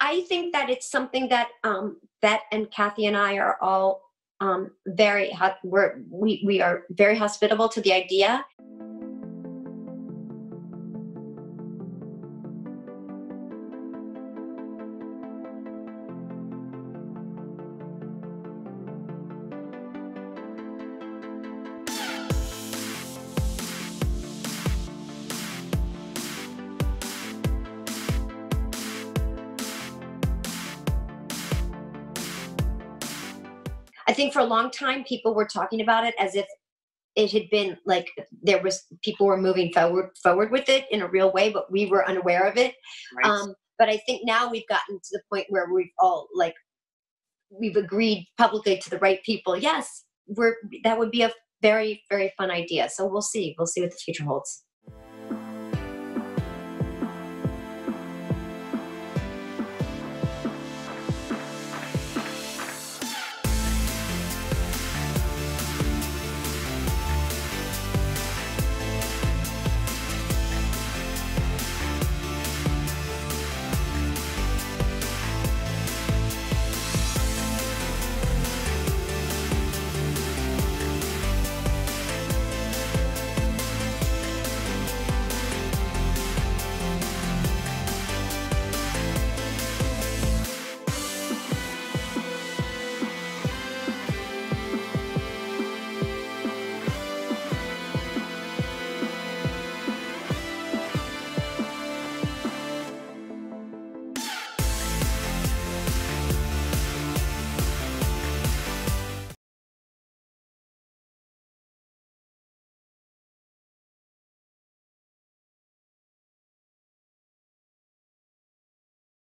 I think that it's something that Bette and Kathy and I are all we are very hospitable to the idea. I think for a long time, people were talking about it as if it had been like there was people were moving forward with it in a real way, but we were unaware of it. Right. But I think now we've gotten to the point where we've all like we've agreed publicly to the right people. Yes, that would be a very, very fun idea. So we'll see. We'll see what the future holds.